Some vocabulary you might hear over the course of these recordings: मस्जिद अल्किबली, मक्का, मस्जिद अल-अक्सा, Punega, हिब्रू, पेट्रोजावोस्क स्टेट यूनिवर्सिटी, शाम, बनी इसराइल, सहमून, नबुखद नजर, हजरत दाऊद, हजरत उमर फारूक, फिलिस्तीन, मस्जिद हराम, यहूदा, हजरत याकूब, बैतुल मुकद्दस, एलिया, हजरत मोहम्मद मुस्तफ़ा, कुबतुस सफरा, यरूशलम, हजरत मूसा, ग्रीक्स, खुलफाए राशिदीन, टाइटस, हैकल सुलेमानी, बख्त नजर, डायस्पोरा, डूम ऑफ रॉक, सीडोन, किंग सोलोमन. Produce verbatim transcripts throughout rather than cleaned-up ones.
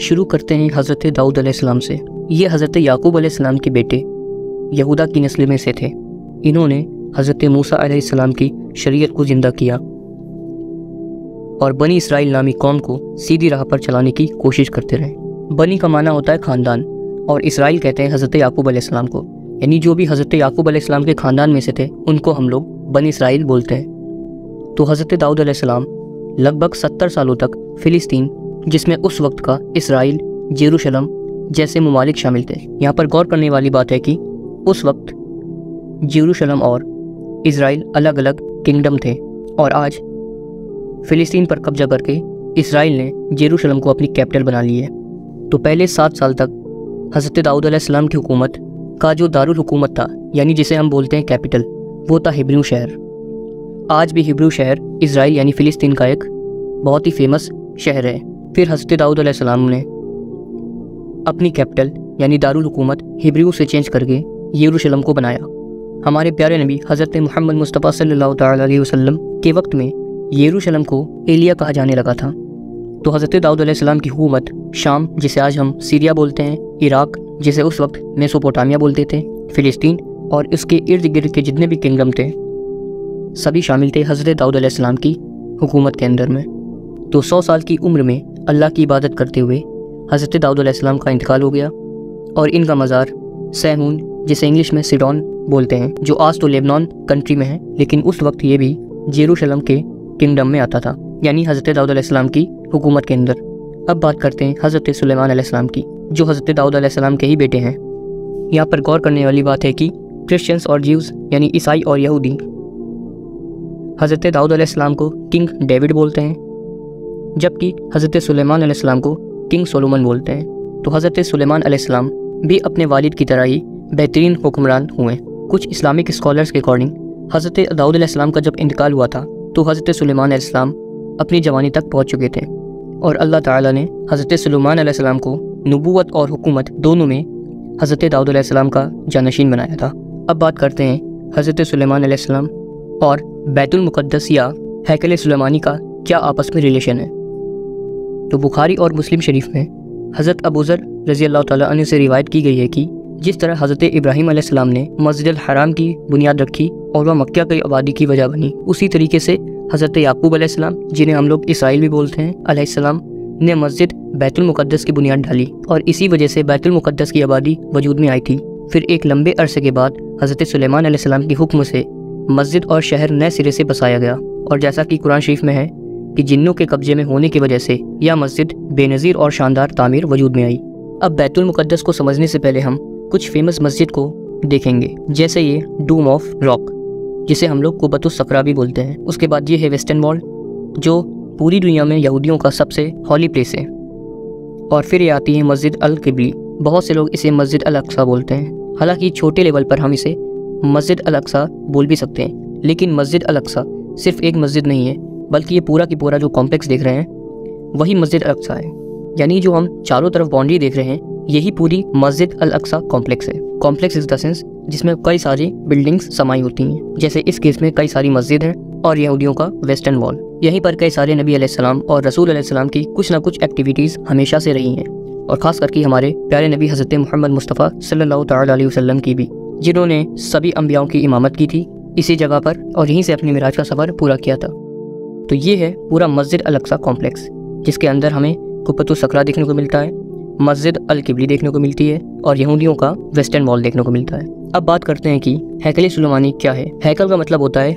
शुरू करते हैं हजरत दाऊद अलैहिस्सलाम से। ये हजरत याकूब अलैहिस्सलाम के बेटे यहूदा की नस्ल में से थे। इन्होंने हजरत मूसा अलैहिस्सलाम की शरीयत को ज़िंदा किया और बनी इसराइल नामी कौम को सीधी राह पर चलाने की कोशिश करते रहे। बनी का माना होता है ख़ानदान और इसराइल कहते हैं हजरत याकूब अलैहिस्सलाम को, यानी जो भी हजरत याकूब अलैहिस्सलाम के ख़ानदान में से थे उनको हम लोग बनी इसराइल बोलते हैं। तो हजरत दाऊद अलैहिस्सलाम लगभग सत्तर सालों तक फिलिस्तीन, जिसमें उस वक्त का इसराइल, जेरूशलम जैसे ममालिक शामिल थे। यहाँ पर गौर करने वाली बात है कि उस वक्त जेरूशलम और इसराइल अलग अलग किंगडम थे और आज फिलिस्तीन पर कब्जा करके इसराइल ने जेरूशलम को अपनी कैपिटल बना ली है। तो पहले सात साल तक हज़रत दाऊद अलैहिस्सलाम की हुकूमत का जो दारुल हुकूमत था, यानी जिसे हम बोलते हैं कैपिटल, वो था हिब्रू शहर। आज भी हिब्रू शहर इसराइल यानी फ़िलिस्तीन का एक बहुत ही फेमस शहर है। फिर हज़रत दाऊद अलैहिस्सलाम ने अपनी कैपिटल यानी दारुल हुकूमत हिब्रू से चेंज करके यरूशलम को बनाया। हमारे प्यारे नबी हज़रत मोहम्मद मुस्तफ़ा सल्लल्लाहु अलैहि वसल्लम के वक्त में यरूशलम को एलिया कहा जाने लगा था। तो हज़रत दाऊद अलैहिस्सलाम की हुकूमत शाम, जिसे आज हम सीरिया बोलते हैं, इराक़, जिसे उस वक्त मेसोपोटामिया बोलते थे, फ़िलिस्तीन और इसके इर्द गिर्द के जितने भी किंगडम थे सभी शामिल थे हज़रत दाऊद अलैहिस्सलाम की हुकूमत के अंदर में। तो सौ साल की उम्र में अल्लाह की इबादत करते हुए हज़रत दाऊद अलैहिस्सलाम का इंतकाल हो गया और इनका मज़ार सहमून, जिसे इंग्लिश में सीडोन बोलते हैं, जो आज तो लेबनान कंट्री में है, लेकिन उस वक्त ये भी जेरूशलम के किंगडम में आता था, यानी हज़रत दाऊद अलैहिस्सलाम की हुकूमत के अंदर। अब बात करते हैं हज़रत सुलेमान अलैहिस्सलाम की, जो हज़रत दाऊद अलैहिस्सलाम के ही बेटे हैं। यहाँ पर गौर करने वाली बात है कि क्रिश्चियंस और ज्यूज़ यानी ईसाई और यहूदी हज़रत दाऊद अलैहिस्सलाम को किंग डेविड बोलते हैं, जबकि हज़रत सुलेमान अलैहिस्सलाम को किंग सोलोमन बोलते हैं। तो हज़रत सुलेमान अलैहिस्सलाम भी अपने वालिद की तरह ही बेहतरीन हुक्मरान हुए। कुछ इस्लामिक स्कॉलर्स के अकॉर्डिंग हज़रत दाऊद अलैहिस्सलाम का जब इंतकाल हुआ था तो हज़रत सुलेमान अलैहिस्सलाम अपनी जवानी तक पहुँच चुके थे और अल्लाह ताला ने हज़रत सुलेमान अलैहिस्सलाम को नबूवत और हुकूमत दोनों में हज़रत दाऊद अलैहिस्सलाम का जानशीन बनाया था। अब बात करते हैं हज़रत सुलेमान अलैहिस्सलाम और बैतुल मुकद्दस या हैकल सुलेमानी का क्या आपस में रिलेशन है। तो बुखारी और मुस्लिम शरीफ में हज़रत अबूज़र रज़ी अल्लाह ताला अन्हु से रिवायत की गई है कि जिस तरह हज़रत इब्राहिम अलैहिस्सलाम ने मस्जिद हराम की बुनियाद रखी और वह मक्का की आबादी की वजह बनी, उसी तरीके से हज़रत याकूब अलैहिस्सलाम, जिन्हें हम लोग इसराइल भी बोलते हैं, अलैहिस्सलाम ने मस्जिद बैतुल मुकद्दस की बुनियाद डाली और इसी वजह से बैतुल मुकद्दस की आबादी वजूद में आई थी। फिर एक लंबे अरसे के बाद हज़रत सुलेमान अलैहिस्सलाम के हुक्म से मस्जिद और शहर नए सिरे से बसाया गया और जैसा कि कुरान शरीफ में है कि जिन्नों के कब्जे में होने की वजह से यह मस्जिद बेनज़ीर और शानदार तामीर वजूद में आई। अब बैतुल मुकद्दस को समझने से पहले हम कुछ फेमस मस्जिद को देखेंगे, जैसे ये डूम ऑफ रॉक, जिसे हम लोग कुबतुस सफरा भी बोलते हैं। उसके बाद ये है वेस्टर्न वॉल, जो पूरी दुनिया में यहूदियों का सबसे हॉली प्लेस है। और फिर ये आती है मस्जिद अल्किबली, बहुत से लोग इसे मस्जिद अल-अक्सा बोलते हैं, हालांकि छोटे लेवल पर हम इसे मस्जिद अल-अक्सा बोल भी सकते हैं। लेकिन मस्जिद अल-अक्सा सिर्फ एक मस्जिद नहीं है, बल्कि ये पूरा की पूरा जो कॉम्प्लेक्स देख रहे हैं वही मस्जिद अल-अक्सा है, यानी जो हम चारों तरफ बाउंड्री देख रहे हैं यही पूरी मस्जिद अल-अक्सा कॉम्प्लेक्स है। कॉम्प्लेक्स इज द सेंस जिसमें कई सारी बिल्डिंग्स समाई होती हैं, जैसे इस केस में कई सारी मस्जिद हैं और यहूदियों का वेस्टर्न वॉल। यहीं पर कई सारे नबी अलैहिस्सलाम और रसूल अलैहिस्सलाम की कुछ ना कुछ एक्टिविटीज़ हमेशा से रही हैं और ख़ास करके हमारे प्यारे नबी हज़रत मोहम्मद मुस्तफ़ा सल्लल्लाहु तआला अलैहि वसल्लम की भी, जिन्होंने सभी अंबियाओं की इमामत की थी इसी जगह पर और यहीं से अपनी मिराज का सफ़र पूरा किया था। तो ये है पूरा मस्जिद अल-अक्सा कॉम्प्लेक्स, जिसके अंदर हमें कुबतुस सखरा देखने को मिलता है, मस्जिद अल-किबली देखने को मिलती है और यहूदियों का वेस्टर्न वॉल देखने को मिलता है। अब बात करते हैं कि हैकल सुलेमानी क्या है। हैकल का मतलब होता है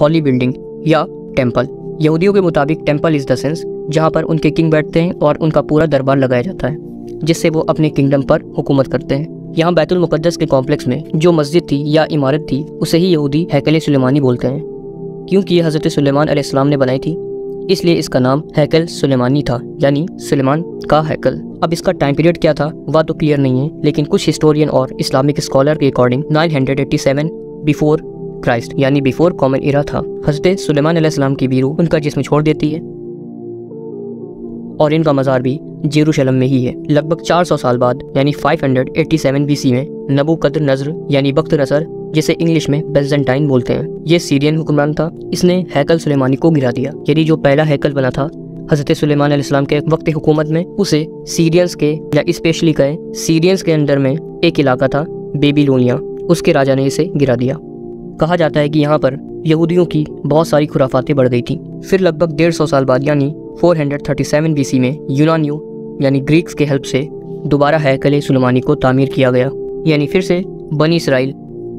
हॉली बिल्डिंग या टेम्पल। यहूदियों के मुताबिक टेम्पल इज़ द सेंस जहाँ पर उनके किंग बैठते हैं और उनका पूरा दरबार लगाया जाता है, जिससे वो अपने किंगडम पर हुकूमत करते हैं। यहाँ बैतुल मुकद्दस के कॉम्प्लेक्स में जो मस्जिद थी या इमारत थी उसे ही यहूदी हैकल सुलेमानी बोलते हैं, क्योंकि यह हज़रत सुलेमान अलैहिस्सलाम ने बनाई थी, इसलिए इसका नाम हैकल सुलेमानी था, यानी सुलेमान का हैकल। अब इसका टाइम पीरियड क्या था वह तो क्लियर नहीं है, लेकिन कुछ हिस्टोरियन और इस्लामिक स्कॉलर के according nine hundred eighty seven before Christ यानी बिफोर कॉमन एरा था। हज़रत सुलेमान अलैहिस्सलाम की भी रूह उनका जिस्म छोड़ देती है और इनका मज़ार भी जेरूशलम में ही है। लगभग चार सौ साल बाद यानी five hundred eighty seven BC में नबुखद नजर यानी बख्त नजर, जिसे इंग्लिश में बेजेंटाइन बोलते हैं, ये सीरियन हुक्मरान था, इसने हैकल सुलेमानी को गिरा दिया। यानी जो पहला हैकल बना था हजरत सुलेमान अलैहिस्सलाम के वक्त की हुकूमत में उसे सीरियंस के या स्पेशली गए सीरियंस के अंडर में एक इलाका था बेबीलोनिया, उसके राजा ने इसे गिरा दिया। कहा जाता है कि यहाँ पर यहूदियों की बहुत सारी खुराफातें बढ़ गई थी। फिर लगभग डेढ़ सौ साल बाद यानी चार सौ सैंतीस बीसी में यूनानियों यानी ग्रीक्स के हेल्प से दोबारा हैकल सुलेमानी को तामीर किया गया। यानी फिर से बनी इसराइल,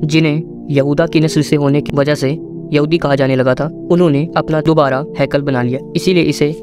जिन्हें यहूदा की नस्ल से होने की वजह से यहूदी कहा जाने लगा था, उन्होंने अपना दोबारा हैकल बना लिया, इसीलिए इसे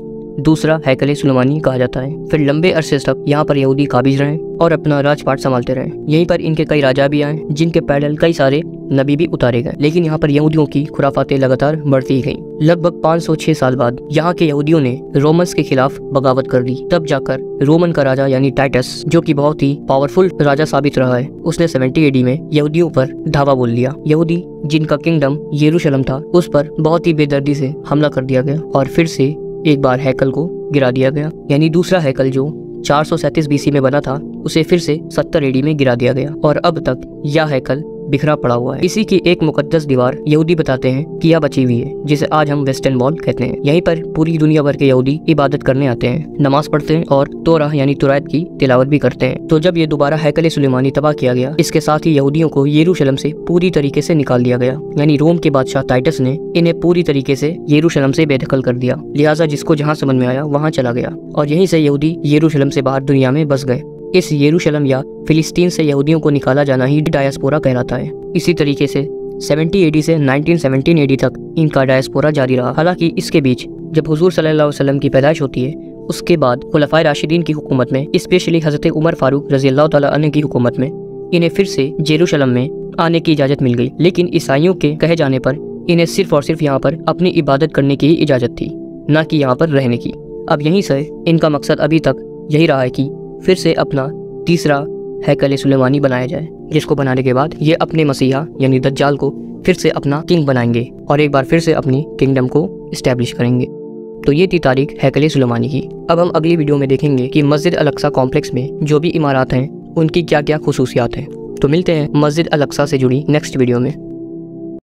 दूसरा हैकल सुलेमानी कहा जाता है। फिर लंबे अरसे तक यहाँ पर यहूदी काबिज रहे और अपना राजपाट संभालते रहे। यहीं पर इनके कई राजा भी आए, जिनके पैडल कई सारे नबी भी उतारे गए, लेकिन यहाँ पर यहूदियों की खुराफातें लगातार बढ़ती गईं। लगभग पाँच सौ छह साल बाद यहाँ के यहूदियों ने रोमन्स के खिलाफ बगावत कर दी। तब जाकर रोमन का राजा यानी टाइटस, जो कि बहुत ही पावरफुल राजा साबित रहा है, उसने सत्तर ए डी में यहूदियों पर धावा बोल लिया। यहूदी जिनका किंगडम जेरूशलम था, उस पर बहुत ही बेदर्दी से हमला कर दिया गया और फिर से एक बार हैकल को गिरा दिया गया। यानी दूसरा हैकल जो चार सौ सैंतीस बीसी में बना था, उसे फिर से सत्तर एडी में गिरा दिया गया और अब तक यह हैकल बिखरा पड़ा हुआ है। इसी की एक मुकद्दस दीवार यहूदी बताते हैं कि यह बची हुई है, जिसे आज हम वेस्टर्न वॉल कहते हैं। यहीं पर पूरी दुनिया भर के यहूदी इबादत करने आते हैं, नमाज पढ़ते हैं और तोराह यानी तुरायत की तिलावत भी करते हैं। तो जब ये दोबारा हैकल सुलेमानी तबाह किया गया, इसके साथ ही यहूदियों को यरूशलम से पूरी तरीके से निकाल दिया गया। यानी रोम के बादशाह टाइटस ने इन्हें पूरी तरीके से यरूशलम से बेदखल कर दिया, लिहाजा जिसको जहाँ समझ में आया वहाँ चला गया और यहीं से यहूदी यरूशलम से बाहर दुनिया में बस गए। इस यरूशलेम या फिलिस्तीन से यहूदियों को निकाला जाना ही डायस्पोरा कहलाता है। इसी तरीके से सत्तर ए डी से उन्नीस सौ सत्रह ए डी तक इनका डायस्पोरा जारी रहा। हालांकि इसके बीच जब हुजूर सल्लल्लाहु अलैहि वसल्लम की पैदाइश होती है, उसके बाद खुलफाए राशिदीन की हुकूमत में, स्पेशली हजरत उमर फारूक रजी अल्लाह तआला अन्हु की हुकूमत में, इन्हें फिर से जेरूशलम में आने की इजाज़त मिल गई। लेकिन ईसाइयों के कहे जाने पर इन्हें सिर्फ और सिर्फ यहाँ पर अपनी इबादत करने की ही इजाज़त थी, न कि यहाँ पर रहने की। अब यहीं से इनका मकसद अभी तक यही रहा है कि फिर से अपना तीसरा हैकल सुलेमानी बनाया जाए, जिसको बनाने के बाद ये अपने मसीहा यानी दज्जाल को फिर से अपना किंग बनाएंगे और एक बार फिर से अपनी किंगडम को इस्टेब्लिश करेंगे। तो ये थी तारीख हैकल सुलेमानी की। अब हम अगली वीडियो में देखेंगे कि मस्जिद अल-अक्सा कॉम्प्लेक्स में जो भी इमारत हैं उनकी क्या क्या खुसूसियात हैं। तो मिलते हैं मस्जिद अल-अक्सा से जुड़ी नेक्स्ट वीडियो में।